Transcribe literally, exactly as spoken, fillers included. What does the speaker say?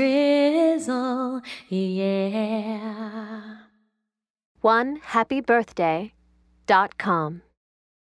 drizzle, yeah. one happy birthday dot com